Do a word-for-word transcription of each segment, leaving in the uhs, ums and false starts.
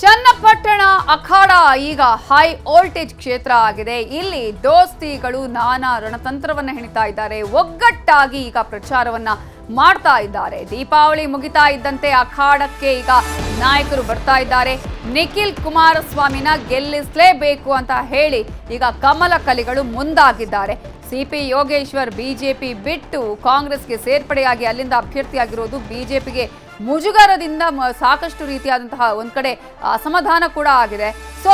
ಚನ್ನಪಟ್ಟಣ ಅಖಾಡ ಈಗ high voltage ಕ್ಷೇತ್ರ ಆಗಿದೆ. ಇಲ್ಲಿ ದೋಸ್ತಿಗಳು ನಾನಾ ರಣತಂತ್ರವನ್ನು ಹೆಣಿತಾ ಇದ್ದಾರೆ, ಒಗ್ಗಟ್ಟಾಗಿ ಈಗ ಪ್ರಚಾರವನ್ನ ಮಾಡ್ತಾ ಇದ್ದಾರೆ. ದೀಪಾವಳಿ ಮುಗಿತಾ ಇದ್ದಂತೆ ಅಖಾಡಕ್ಕೆ ಈಗ ನಾಯಕರು ಬರ್ತಾ ಇದ್ದಾರೆ. ನಿಖಿಲ್ ಕುಮಾರಸ್ವಾಮಿನ ಗೆಲ್ಲಿಸಲೇಬೇಕು ಅಂತ ಹೇಳಿ ಈಗ ಕಮಲ ಕಲಿಗಳು ಮುಂದಾಗಿದ್ದಾರೆ. ಸಿಪಿ ಯೋಗೇಶ್ವರ್ ಬಿಜೆಪಿ ಬಿಟ್ಟು ಕಾಂಗ್ರೆಸ್ಗೆ ಸೇರ್ಪಡೆಯಾಗಿ ಅಲ್ಲಿಂದ ಅಭ್ಯರ್ಥಿಯಾಗಿರೋದು ಬಿಜೆಪಿಗೆ ಮುಜುಗರದಿಂದ ಸಾಕಷ್ಟು ರೀತಿಯಾದಂತಹ ಒಂದು ಕಡೆ ಅಸಮಾಧಾನ ಕೂಡ ಆಗಿದೆ. ಸೊ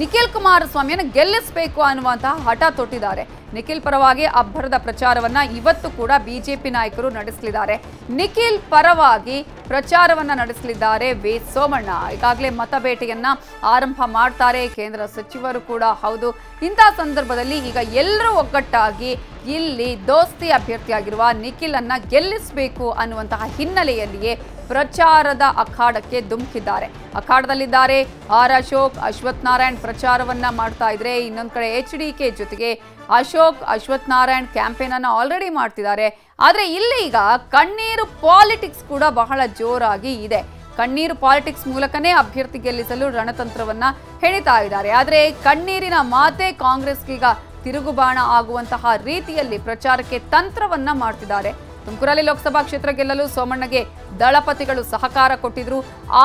ನಿಖಿಲ್ ಕುಮಾರಸ್ವಾಮಿಯನ್ನು ಗೆಲ್ಲಿಸಬೇಕು ಅನ್ನುವಂತಹ ಹಠ ತೊಟ್ಟಿದ್ದಾರೆ. ನಿಖಿಲ್ ಪರವಾಗಿ ಅಬ್ಬರದ ಪ್ರಚಾರವನ್ನ ಇವತ್ತು ಕೂಡ ಬಿಜೆಪಿ ನಾಯಕರು ನಡೆಸಲಿದ್ದಾರೆ. ನಿಖಿಲ್ ಪರವಾಗಿ ಪ್ರಚಾರವನ್ನ ನಡೆಸಲಿದ್ದಾರೆ ವೇದ್ ಸೋಮಣ್ಣ. ಈಗಾಗಲೇ ಮತಬೇಟೆಯನ್ನ ಆರಂಭ ಮಾಡ್ತಾರೆ ಕೇಂದ್ರ ಸಚಿವರು ಕೂಡ ಹೌದು. ಇಂತಹ ಸಂದರ್ಭದಲ್ಲಿ ಈಗ ಎಲ್ಲರೂ ಒಗ್ಗಟ್ಟಾಗಿ ಇಲ್ಲಿ ದೋಸ್ತಿ ಅಭ್ಯರ್ಥಿಯಾಗಿರುವ ನಿಖಿಲ್ ಅನ್ನ ಗೆಲ್ಲಿಸಬೇಕು ಅನ್ನುವಂತಹ ಹಿನ್ನೆಲೆಯಲ್ಲಿಯೇ ಪ್ರಚಾರದ ಅಖಾಡಕ್ಕೆ ಧುಮುಕಿದ್ದಾರೆ. ಅಖಾಡದಲ್ಲಿದ್ದಾರೆ ಆರ್ ಅಶೋಕ್, ಅಶ್ವಥ್ ನಾರಾಯಣ್ ಪ್ರಚಾರವನ್ನ ಮಾಡ್ತಾ ಇದ್ರೆ, ಇನ್ನೊಂದು ಕಡೆ ಎಚ್ ಡಿ ಕೆ ಜೊತೆಗೆ ಅಶೋಕ್ ಅಶ್ವಥ್ ನಾರಾಯಣ್ ಕ್ಯಾಂಪೇನ್ ಅನ್ನ ಆಲ್ರೆಡಿ ಮಾಡ್ತಿದ್ದಾರೆ. ಆದ್ರೆ ಇಲ್ಲಿ ಈಗ ಕಣ್ಣೀರು ಪಾಲಿಟಿಕ್ಸ್ ಕೂಡ ಬಹಳ ಜೋರಾಗಿ ಇದೆ. ಕಣ್ಣೀರು ಪಾಲಿಟಿಕ್ಸ್ ಮೂಲಕನೇ ಅಭ್ಯರ್ಥಿ ಗೆಲ್ಲಿಸಲು ರಣತಂತ್ರವನ್ನ ಹೆಣಿತಾ ಇದ್ದಾರೆ. ಆದ್ರೆ ಕಣ್ಣೀರಿನ ಮಾತೆ ಕಾಂಗ್ರೆಸ್ಗೀಗ ತಿರುಗುಬಾಣ ಆಗುವಂತಹ ರೀತಿಯಲ್ಲಿ ಪ್ರಚಾರಕ್ಕೆ ತಂತ್ರವನ್ನ ಮಾಡ್ತಿದ್ದಾರೆ. ತುಮಕೂರಲ್ಲಿ ಲೋಕಸಭಾ ಕ್ಷೇತ್ರ ಗೆಲ್ಲಲು ಸೋಮಣ್ಣಗೆ ದಳಪತಿಗಳು ಸಹಕಾರ ಕೊಟ್ಟಿದ್ರು.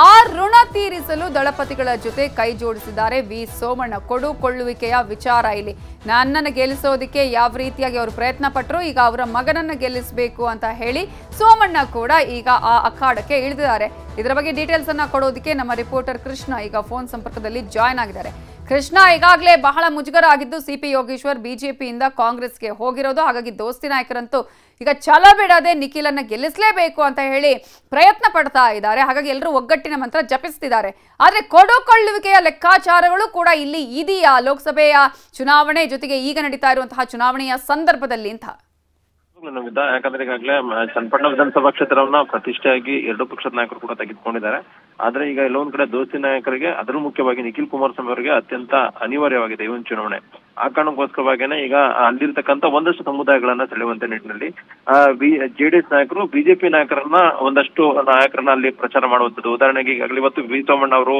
ಆ ಋಣ ತೀರಿಸಲು ದಳಪತಿಗಳ ಜೊತೆ ಕೈ ಜೋಡಿಸಿದ್ದಾರೆ ವಿ ಸೋಮಣ್ಣ. ಕೊಡು ಕೊಳ್ಳುವಿಕೆಯ ವಿಚಾರ ಇಲ್ಲಿ. ನನ್ನನ್ನು ಗೆಲ್ಲಿಸೋದಕ್ಕೆ ಯಾವ ರೀತಿಯಾಗಿ ಅವರು ಪ್ರಯತ್ನ ಪಟ್ಟರು, ಈಗ ಅವರ ಮಗನನ್ನು ಗೆಲ್ಲಿಸಬೇಕು ಅಂತ ಹೇಳಿ ಸೋಮಣ್ಣ ಕೂಡ ಈಗ ಆ ಅಖಾಡಕ್ಕೆ ಇಳಿದಿದ್ದಾರೆ. ಇದರ ಬಗ್ಗೆ ಡೀಟೇಲ್ಸ್ ಅನ್ನ ಕೊಡೋದಕ್ಕೆ ನಮ್ಮ ರಿಪೋರ್ಟರ್ ಕೃಷ್ಣ ಈಗ ಫೋನ್ ಸಂಪರ್ಕದಲ್ಲಿ ಜಾಯ್ನ್ ಆಗಿದ್ದಾರೆ. ಕೃಷ್ಣ, ಈಗಾಗಲೇ ಬಹಳ ಮುಜುಗರ ಆಗಿದ್ದು ಸಿಪಿ ಯೋಗೇಶ್ವರ್ ಬಿಜೆಪಿಯಿಂದ ಕಾಂಗ್ರೆಸ್ಗೆ ಹೋಗಿರೋದು, ಹಾಗಾಗಿ ದೋಸ್ತಿ ನಾಯಕರಂತೂ ಈಗ ಛಲ ಬಿಡದೆ ನಿಖಿಲನ್ನ ಗೆಲ್ಲಿಸಲೇಬೇಕು ಅಂತ ಹೇಳಿ ಪ್ರಯತ್ನ ಪಡ್ತಾ ಇದ್ದಾರೆ. ಹಾಗಾಗಿ ಎಲ್ಲರೂ ಒಗ್ಗಟ್ಟಿನ ಮಂತ್ರ ಜಪಿಸ್ತಿದ್ದಾರೆ. ಆದ್ರೆ ಕೊಡುಕೊಳ್ಳುವಿಕೆಯ ಲೆಕ್ಕಾಚಾರಗಳು ಕೂಡ ಇಲ್ಲಿ ಇದೆಯಾ ಲೋಕಸಭೆಯ ಚುನಾವಣೆ ಜೊತೆಗೆ ಈಗ ನಡೀತಾ ಇರುವಂತಹ ಚುನಾವಣೆಯ ಸಂದರ್ಭದಲ್ಲಿ ಅಂತ? ಯಾಕಂದ್ರೆ ಈಗಾಗಲೇ ಚನ್ನಪಟ್ಟಣ ವಿಧಾನಸಭಾ ಕ್ಷೇತ್ರವನ್ನ ಪ್ರತಿಷ್ಠೆಯಾಗಿ ಎರಡು ಪಕ್ಷದ ನಾಯಕರು ಕೂಡ ತೆಗೆದುಕೊಂಡಿದ್ದಾರೆ. ಆದ್ರೆ ಈಗ ಎಲ್ಲೊಂದ್ ಕಡೆ ದೋಸ್ತಿ ನಾಯಕರಿಗೆ, ಅದರಲ್ಲೂ ಮುಖ್ಯವಾಗಿ ನಿಖಿಲ್ ಕುಮಾರಸ್ವಾಮಿ ಅವರಿಗೆ ಅತ್ಯಂತ ಅನಿವಾರ್ಯವಾಗಿದೆ ಈ ಒಂದು ಚುನಾವಣೆ. ಆ ಕಾರಣಕ್ಕೋಸ್ಕರವಾಗಿನೇ ಈಗ ಅಲ್ಲಿರ್ತಕ್ಕಂಥ ಒಂದಷ್ಟು ಸಮುದಾಯಗಳನ್ನ ಸೆಳೆಯುವಂತ ನಿಟ್ಟಿನಲ್ಲಿ ಜೆಡಿಎಸ್ ನಾಯಕರು ಬಿಜೆಪಿ ನಾಯಕರನ್ನ ಒಂದಷ್ಟು ನಾಯಕರನ್ನ ಅಲ್ಲಿ ಪ್ರಚಾರ ಮಾಡುವಂಥದ್ದು. ಉದಾಹರಣೆಗೆ ಈಗಾಗಲೇ ಇವತ್ತು ವಿ ಸೋಮಣ್ಣ ಅವರು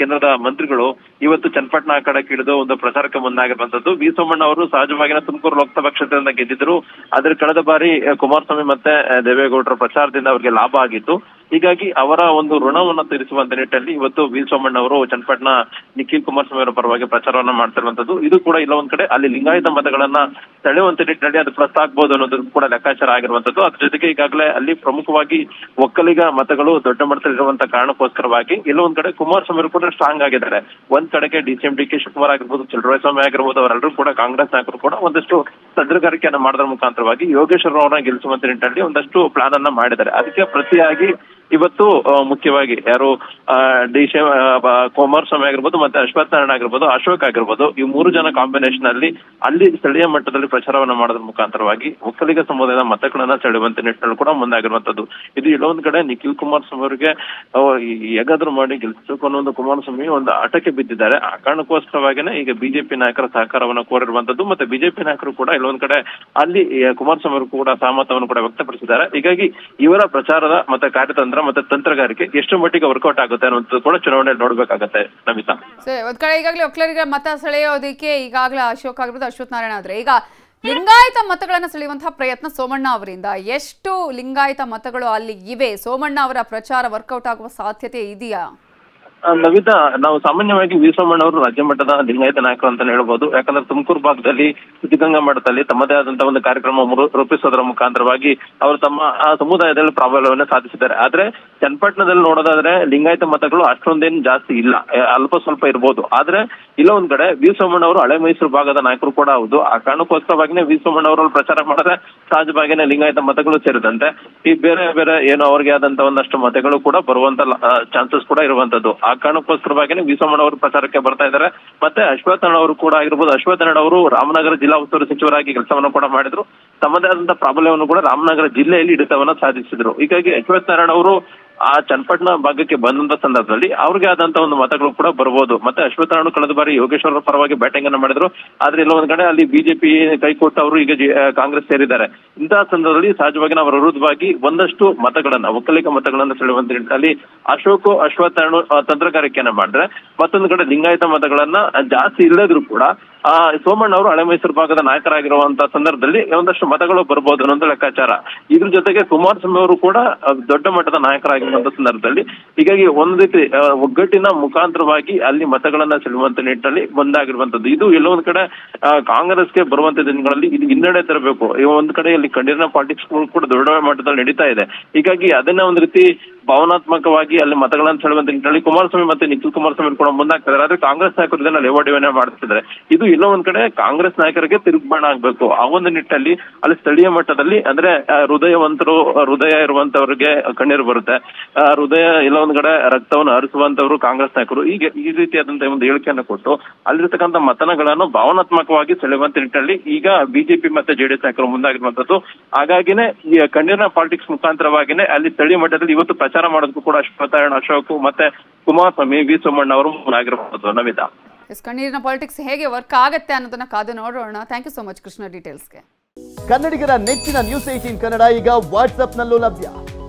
ಕೇಂದ್ರದ ಮಂತ್ರಿಗಳು ಇವತ್ತು ಚನ್ನಪಟ್ಟಣ ಅಖಾಡಕ್ಕೆ ಹಿಡಿದು ಒಂದು ಪ್ರಚಾರಕ್ಕೆ ಮುಂದಾಗಿರುವಂತದ್ದು. ವಿ ಸೋಮಣ್ಣ ಅವರು ಸಹಜವಾಗಿನ ತುಮಕೂರು ಲೋಕಸಭಾ ಕ್ಷೇತ್ರದಿಂದ ಗೆದ್ದಿದ್ರು. ಆದ್ರೆ ಕಳೆದ ಬಾರಿ ಕುಮಾರಸ್ವಾಮಿ ಮತ್ತೆ ದೇವೇಗೌಡರ ಪ್ರಚಾರದಿಂದ ಅವರಿಗೆ ಲಾಭ ಆಗಿತ್ತು. ಹೀಗಾಗಿ ಅವರ ಒಂದು ಋಣವನ್ನು ತೀರಿಸುವಂತ ನಿಟ್ಟಿನಲ್ಲಿ ಇವತ್ತು ವಿ ಸೋಮಣ್ಣ ಅವರು ಚನ್ನಪಟ್ಟಣ ನಿಖಿಲ್ ಕುಮಾರಸ್ವಾಮಿ ಅವರ ಪರವಾಗಿ ಪ್ರಚಾರವನ್ನ ಮಾಡ್ತಿರುವಂತದ್ದು. ಇದು ಕೂಡ ಇಲ್ಲ ಒಂದ್ ಕಡೆ ಅಲ್ಲಿ ಲಿಂಗಾಯತ ಮತಗಳನ್ನ ಸೆಳೆಯುವಂತ ನಿಟ್ಟಿನಲ್ಲಿ ಅದು ಪ್ಲಸ್ ಆಗ್ಬಹುದು ಅನ್ನೋದು ಕೂಡ ಲೆಕ್ಕಾಚಾರ ಆಗಿರುವಂತದ್ದು. ಅದ್ರ ಜೊತೆಗೆ ಈಗಾಗಲೇ ಅಲ್ಲಿ ಪ್ರಮುಖವಾಗಿ ಒಕ್ಕಲಿಗ ಮತಗಳು ದೊಡ್ಡ ಮಟ್ಟದಲ್ಲಿ ಇರುವಂತಹ ಕಾರಣಕ್ಕೋಸ್ಕರವಾಗಿ ಇಲ್ಲೊಂದ್ ಕಡೆ ಕುಮಾರಸ್ವಾಮಿ ಅವರು ಕೂಡ ಸ್ಟ್ರಾಂಗ್ ಆಗಿದ್ದಾರೆ. ಒಂದ್ ಕಡೆಗೆ D C M D K Shivakumar ಆಗಿರ್ಬೋದು, ಚಲುವರಾಯಸ್ವಾಮಿ ಆಗಿರ್ಬೋದು, ಅವರೆಲ್ಲರೂ ಕೂಡ ಕಾಂಗ್ರೆಸ್ ನಾಯಕರು ಕೂಡ ಒಂದಷ್ಟು ತಂತ್ರಗಾರಿಕೆಯನ್ನ ಮಾಡೋದ್ರ ಮುಖಾಂತರವಾಗಿ ಯೋಗೇಶ್ವರ ಅವರನ್ನ ಗೆಲ್ಲಿಸುವಂತ ನಿಟ್ಟಿನಲ್ಲಿ ಒಂದಷ್ಟು ಪ್ಲಾನ್ ಅನ್ನ ಮಾಡಿದ್ದಾರೆ. ಅದಕ್ಕೆ ಪ್ರತಿಯಾಗಿ ಇವತ್ತು ಮುಖ್ಯವಾಗಿ ಯಾರು ಡಿ ಸಿ ಕುಮಾರಸ್ವಾಮಿ ಆಗಿರ್ಬೋದು, ಮತ್ತೆ ಅಶ್ವಥ್ ನಾರಾಯಣ ಆಗಿರ್ಬೋದು, ಅಶೋಕ್ ಆಗಿರ್ಬೋದು, ಈ ಮೂರು ಜನ ಕಾಂಬಿನೇಷನ್ ಅಲ್ಲಿ ಅಲ್ಲಿ ಸ್ಥಳೀಯ ಮಟ್ಟದಲ್ಲಿ ಪ್ರಚಾರವನ್ನ ಮಾಡೋದ್ರ ಮುಖಾಂತರವಾಗಿ ಒಕ್ಕಲಿಗ ಸಮುದಾಯದ ಮತಗಳನ್ನ ಸೆಳೆಯುವಂತ ನಿಟ್ಟಿನಲ್ಲಿ ಕೂಡ ಮುಂದಾಗಿರುವಂತದ್ದು. ಇದು ಇಲ್ಲೊಂದ್ ಕಡೆ ನಿಖಿಲ್ ಕುಮಾರಸ್ವಾಮಿ ಅವರಿಗೆ ಹೇಗಾದ್ರೂ ಮಾಡಿ ಗೆಲ್ಲಿಸಬೇಕು ಅನ್ನೋ ಒಂದು ಕುಮಾರಸ್ವಾಮಿ ಒಂದು ಆಟಕ್ಕೆ ಬಿದ್ದಿದ್ದಾರೆ. ಆ ಕಾರಣಕ್ಕೋಸ್ಕರವಾಗಿನೇ ಈಗ ಬಿಜೆಪಿ ನಾಯಕರ ಸಹಕಾರವನ್ನು ಕೋರಿರುವಂತದ್ದು. ಮತ್ತೆ ಬಿಜೆಪಿ ನಾಯಕರು ಕೂಡ ಇಲ್ಲೊಂದ್ ಕಡೆ ಅಲ್ಲಿ ಕುಮಾರಸ್ವಾಮಿ ಅವರು ಕೂಡ ಸಹಮತವನ್ನು ಕೂಡ ವ್ಯಕ್ತಪಡಿಸಿದ್ದಾರೆ. ಹೀಗಾಗಿ ಇವರ ಪ್ರಚಾರದ ಮತ್ತೆ ಕಾರ್ಯತಂತ್ರ ಮತ್ತೆ ತಂತ್ರಗಾರಿಕೆ ಎಷ್ಟು ಮಟ್ಟಿಗೆ ವರ್ಕೌಟ್ ಆಗುತ್ತೆ ಅನ್ನೋದು ಕೂಡ ಚುನಾವಣೆಯಲ್ಲಿ ನೋಡ್ಬೇಕಾಗತ್ತೆ ನಮಿತಾ. ಒಂದ್ ಕಡೆ ಈಗಾಗಲೇ ಒಕ್ಕಲಿಗರ ಮತ ಸೆಳೆಯೋದಕ್ಕೆ ಈಗಾಗಲೇ ಅಶೋಕ್ ಆಗಿರ್ಬೋದು, ಅಶ್ವಥ್ ನಾರಾಯಣ. ಆದ್ರೆ ಈಗ ಲಿಂಗಾಯತ ಮತಗಳನ್ನ ಸೆಳೆಯುವಂತಹ ಪ್ರಯತ್ನ ಸೋಮಣ್ಣ ಅವರಿಂದ, ಎಷ್ಟು ಲಿಂಗಾಯತ ಮತಗಳು ಅಲ್ಲಿ ಇವೆ? ಸೋಮಣ್ಣ ಅವರ ಪ್ರಚಾರ ವರ್ಕೌಟ್ ಆಗುವ ಸಾಧ್ಯತೆ ಇದೆಯಾ ನವಿತಾ? ನಾವು ಸಾಮಾನ್ಯವಾಗಿ ವಿ ಸೋಮಣ್ಣ ಅವರು ರಾಜ್ಯ ಮಟ್ಟದ ಲಿಂಗಾಯತ ನಾಯಕರು ಅಂತಾನೆ ಹೇಳ್ಬೋದು. ಯಾಕಂದ್ರೆ ತುಮಕೂರು ಭಾಗದಲ್ಲಿ ಸಿದ್ಧಗಂಗಾ ಮಠದಲ್ಲಿ ತಮ್ಮದೇ ಆದಂತಹ ಒಂದು ಕಾರ್ಯಕ್ರಮ ರೂಪಿಸೋದ್ರ ಮುಖಾಂತರವಾಗಿ ಅವರು ತಮ್ಮ ಆ ಸಮುದಾಯದಲ್ಲಿ ಪ್ರಾಬಲ್ಯವನ್ನು ಸಾಧಿಸಿದ್ದಾರೆ. ಆದ್ರೆ ಚನ್ನಪಟ್ಟಣದಲ್ಲಿ ನೋಡೋದಾದ್ರೆ ಲಿಂಗಾಯತ ಮತಗಳು ಅಷ್ಟೊಂದೇನು ಜಾಸ್ತಿ ಇಲ್ಲ, ಅಲ್ಪ ಸ್ವಲ್ಪ ಇರ್ಬೋದು. ಆದ್ರೆ ಇಲ್ಲ ಒಂದ್ ಕಡೆ ವಿ ಸೋಮಣ್ಣ ಅವರು ಹಳೆ ಮೈಸೂರು ಭಾಗದ ನಾಯಕರು ಕೂಡ ಹೌದು. ಆ ಕಾರಣಕ್ಕೋಸ್ಕರವಾಗಿನೇ ವಿ ಸೋಮಣ್ಣ ಅವರು ಪ್ರಚಾರ ಮಾಡಿದ್ರೆ ಸಹಜವಾಗಿಯೇ ಲಿಂಗಾಯತ ಮತಗಳು ಸೇರಿದಂತೆ ಈ ಬೇರೆ ಬೇರೆ ಏನೋ ಅವ್ರಿಗೆ ಆದಂತಹ ಒಂದಷ್ಟು ಮತಗಳು ಕೂಡ ಬರುವಂತ ಚಾನ್ಸಸ್ ಕೂಡ ಇರುವಂತದ್ದು. ಆ ಕಾರಣಕ್ಕೋಸ್ಕರವಾಗಿನೇ ವಿ ಸೋಮಣ್ಣ ಅವರು ಪ್ರಚಾರಕ್ಕೆ ಬರ್ತಾ ಇದ್ದಾರೆ. ಮತ್ತೆ ಅಶ್ವಥ್ ನಾರಾಯಣ ಅವರು ಕೂಡ ಆಗಿರ್ಬೋದು, ಅಶ್ವಥ್ ನಾರಾಯಣ ಅವರು ರಾಮನಗರ ಜಿಲ್ಲಾ ಉಸ್ತುವಾರಿ ಸಚಿವರಾಗಿ ಕೆಲಸವನ್ನು ಕೂಡ ಮಾಡಿದ್ರು. ತಮ್ಮದೇ ಆದಂತಹ ಪ್ರಾಬಲ್ಯವನ್ನು ಕೂಡ ರಾಮನಗರ ಜಿಲ್ಲೆಯಲ್ಲಿ ಹಿಡಿತವನ್ನ ಸಾಧಿಸಿದ್ರು. ಹೀಗಾಗಿ ಅಶ್ವಥ್ ನಾರಾಯಣ ಅವರು ಆ ಚನ್ನಪಟ್ಟಣ ಭಾಗಕ್ಕೆ ಬಂದಂತ ಸಂದರ್ಭದಲ್ಲಿ ಅವ್ರಿಗೆ ಆದಂತ ಒಂದು ಮತಗಳು ಕೂಡ ಬರಬಹುದು. ಮತ್ತೆ ಅಶ್ವತ್ಥನಾರಾಯಣ ಕಳೆದ ಬಾರಿ ಯೋಗೇಶ್ವರ ಪರವಾಗಿ ಬ್ಯಾಟಿಂಗ್ ಅನ್ನು ಮಾಡಿದ್ರು, ಆದ್ರೆ ಇಲ್ಲ ಒಂದ್ ಕಡೆ ಅಲ್ಲಿ ಬಿಜೆಪಿ ಕೈಕೊಟ್ಟು ಅವರು ಈಗ ಕಾಂಗ್ರೆಸ್ ಸೇರಿದ್ದಾರೆ. ಇಂತಹ ಸಂದರ್ಭದಲ್ಲಿ ಸಹಜವಾಗಿ ನಾವು ವಿರುದ್ಧವಾಗಿ ಒಂದಷ್ಟು ಮತಗಳನ್ನ ಒಕ್ಕಲಿಗ ಮತಗಳನ್ನು ಸೆಳೆಯುವಂತ ನಿಟ್ಟಿನಲ್ಲಿ ಅಶೋಕ್ ಅಶ್ವತ್ಥನಾರಾಯಣ ತಂತ್ರಗಾರಿಕೆಯನ್ನ ಮಾಡಿದ್ರೆ, ಮತ್ತೊಂದು ಕಡೆ ಲಿಂಗಾಯತ ಮತಗಳನ್ನ ಜಾಸ್ತಿ ಇಲ್ಲದ್ರು ಕೂಡ ಆ ಸೋಮಣ್ಣ ಅವರು ಹಳೆ ಮೈಸೂರು ಭಾಗದ ನಾಯಕರಾಗಿರುವಂತಹ ಸಂದರ್ಭದಲ್ಲಿ ಒಂದಷ್ಟು ಮತಗಳು ಬರಬಹುದು ಅನ್ನೋದು ಲೆಕ್ಕಾಚಾರ. ಇದ್ರ ಜೊತೆಗೆ ಕುಮಾರಸ್ವಾಮಿ ಅವರು ಕೂಡ ದೊಡ್ಡ ಮಟ್ಟದ ನಾಯಕರಾಗಿರುವಂತಹ ಸಂದರ್ಭದಲ್ಲಿ ಹೀಗಾಗಿ ಒಂದ್ ರೀತಿ ಒಗ್ಗಟ್ಟಿನ ಮುಖಾಂತರವಾಗಿ ಅಲ್ಲಿ ಮತಗಳನ್ನ ಸೆಳೆಯುವಂತ ನಿಟ್ಟಿನಲ್ಲಿ ಒಂದಾಗಿರುವಂತದ್ದು. ಇದು ಎಲ್ಲೊಂದ್ ಕಡೆ ಕಾಂಗ್ರೆಸ್ಗೆ ಬರುವಂತ ದಿನಗಳಲ್ಲಿ ಇದು ಹಿನ್ನಡೆ ತರಬೇಕು. ಒಂದ್ ಕಡೆ ಇಲ್ಲಿ ಕಂಡೀನ ಪಾಲಿಟಿಕ್ಸ್ ಕೂಡ ದೊಡ್ಡ ಮಟ್ಟದಲ್ಲಿ ನಡೀತಾ ಇದೆ. ಹೀಗಾಗಿ ಅದನ್ನ ಒಂದ್ ರೀತಿ ಭಾವನಾತ್ಮಕವಾಗಿ ಅಲ್ಲಿ ಮತಗಳನ್ನು ಸೆಳೆಯುವಂತ ನಿಟ್ಟಿನಲ್ಲಿ ಕುಮಾರಸ್ವಾಮಿ ಮತ್ತೆ ನಿಖಿಲ್ ಕುಮಾರಸ್ವಾಮಿ ಕೂಡ ಮುಂದಾಗ್ತಿದ್ದಾರೆ. ಆದ್ರೆ ಕಾಂಗ್ರೆಸ್ ನಾಯಕರು ಇದನ್ನ ಲೇವಾಡಿವನ್ನ ಮಾಡ್ತಿದ್ದಾರೆ. ಇದು ಎಲ್ಲೋ ಒಂದ್ ಕಡೆ ಕಾಂಗ್ರೆಸ್ ನಾಯಕರಿಗೆ ತಿರುಗ್ಬಾಣ ಆಗ್ಬೇಕು. ಆ ಒಂದು ನಿಟ್ಟಿನಲ್ಲಿ ಅಲ್ಲಿ ಸ್ಥಳೀಯ ಮಟ್ಟದಲ್ಲಿ ಅಂದ್ರೆ ಹೃದಯವಂತರು, ಹೃದಯ ಇರುವಂತವ್ರಿಗೆ ಕಣ್ಣೀರು ಬರುತ್ತೆ, ಹೃದಯ ಎಲ್ಲ ಒಂದ್ ಕಡೆ ರಕ್ತವನ್ನು ಹರಿಸುವಂತವ್ರು ಕಾಂಗ್ರೆಸ್ ನಾಯಕರು. ಈಗ ಈ ರೀತಿಯಾದಂತಹ ಒಂದು ಹೇಳಿಕೆಯನ್ನು ಕೊಟ್ಟು ಅಲ್ಲಿರ್ತಕ್ಕಂಥ ಮತನಗಳನ್ನು ಭಾವನಾತ್ಮಕವಾಗಿ ಸೆಳೆಯುವಂತ ನಿಟ್ಟಿನಲ್ಲಿ ಈಗ ಬಿಜೆಪಿ ಮತ್ತೆ ಜೆಡಿಎಸ್ ನಾಯಕರು ಮುಂದಾಗಿರುವಂತದ್ದು. ಹಾಗಾಗಿನೇ ಈ ಕಣ್ಣೀರಿನ ಪಾಲಿಟಿಕ್ಸ್ ಮುಖಾಂತರವಾಗಿನೇ ಅಲ್ಲಿ ಸ್ಥಳೀಯ ಮಟ್ಟದಲ್ಲಿ ಇವತ್ತು ಪ್ರಚಾರ ಮಾಡೋದಕ್ಕೂ ಕೂಡ ಅಶ್ವತ್ಥನಾರಾಯಣ, ಅಶೋಕ್ ಮತ್ತೆ ಕುಮಾರಸ್ವಾಮಿ, ವಿ ಸೋಮಣ್ಣ ಅವರು ಮುಂದಾಗಿರುವಂತದ್ದು. ನಮಿತಾ, ಕನ್ನಡಿಗರ ಪಾಲಿಟಿಕ್ಸ್ ಹೇಗೆ ವರ್ಕ್ ಆಗುತ್ತೆ ಅನ್ನೋದನ್ನ ಕಾದು ನೋಡೋಣ. Thank you so much Krishna ಡೀಟೇಲ್ಸ್ಗೆ. ಕನ್ನಡಿಗರ ನೆಚ್ಚಿನ ನ್ಯೂಸ್ ಏಟೀನ್ ಕನ್ನಡ ಈಗ ವಾಟ್ಸ್ಆಪ್ನಲ್ಲೂ ಲಭ್ಯ.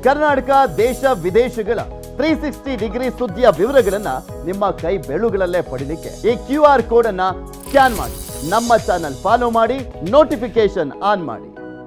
ಕರ್ನಾಟಕ, ದೇಶ ವಿದೇಶಗಳ ತ್ರೀ ಸಿಕ್ಸ್ಟಿ ಡಿಗ್ರಿ ಸುದ್ದಿಯ ವಿವರಗಳನ್ನ ನಿಮ್ಮ ಕೈ ಬೆಳುಗಳಲ್ಲೇ ಪಡಿಲಿಕ್ಕೆ ಈ ಕ್ಯೂ ಆರ್ ಕೋಡ್ ಅನ್ನ ಸ್ಕ್ಯಾನ್ ಮಾಡಿ, ನಮ್ಮ ಚಾನಲ್ ಫಾಲೋ ಮಾಡಿ, ನೋಟಿಫಿಕೇಶನ್ ಆನ್ ಮಾಡಿ.